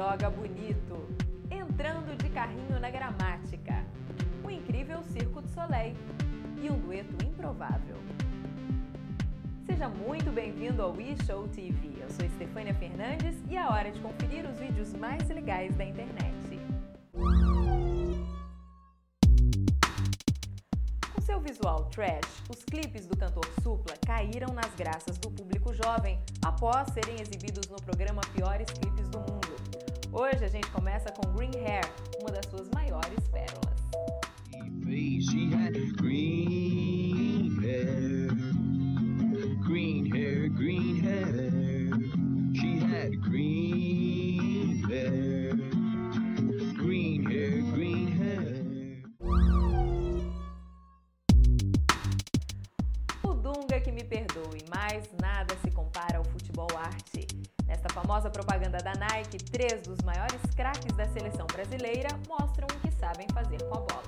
joga bonito. Entrando de carrinho na gramática. O incrível Circo du Soleil e um dueto improvável. Seja muito bem-vindo ao WeShow TV. Eu sou Estefânia Fernandes e é hora de conferir os vídeos mais legais da internet. Com seu visual trash, os clipes do cantor Supla caíram nas graças do público jovem após serem exibidos no programa Piores Clipes do Mundo. Hoje a gente começa com Green Hair, uma das suas maiores pérolas. O Dunga que me perdoe, mas nada se compara ao futebol arte. Nesta famosa propaganda da Nike, três dos maiores craques da seleção brasileira mostram o que sabem fazer com a bola.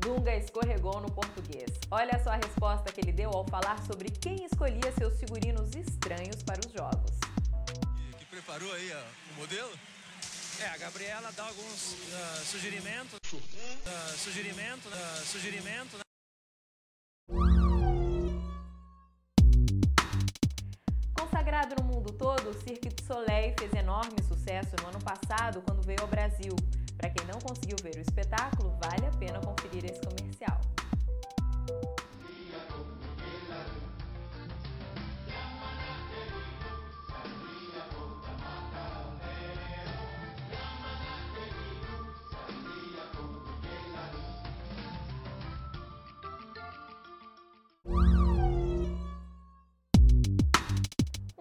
Dunga escorregou no português. Olha só a resposta que ele deu ao falar sobre quem escolhia seus figurinos estranhos para os jogos. Que preparou aí o modelo? A Gabriela dá alguns sugerimentos. Né? Consagrado no mundo todo, o Cirque du Soleil fez enorme sucesso no ano passado quando veio ao Brasil. Para quem não conseguiu ver o espetáculo, vale a pena conferir esse comercial.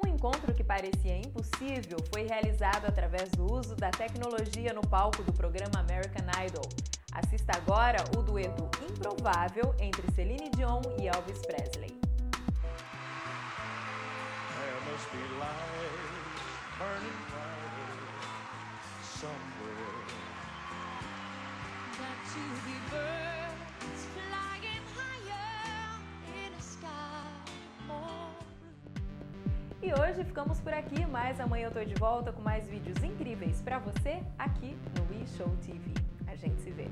O encontro que parecia impossível foi realizado através do uso da tecnologia no palco do programa American Idol. Assista agora o dueto improvável entre Celine Dion e Elvis Presley. E hoje ficamos por aqui, mas amanhã eu tô de volta com mais vídeos incríveis pra você aqui no WeShow TV. A gente se vê!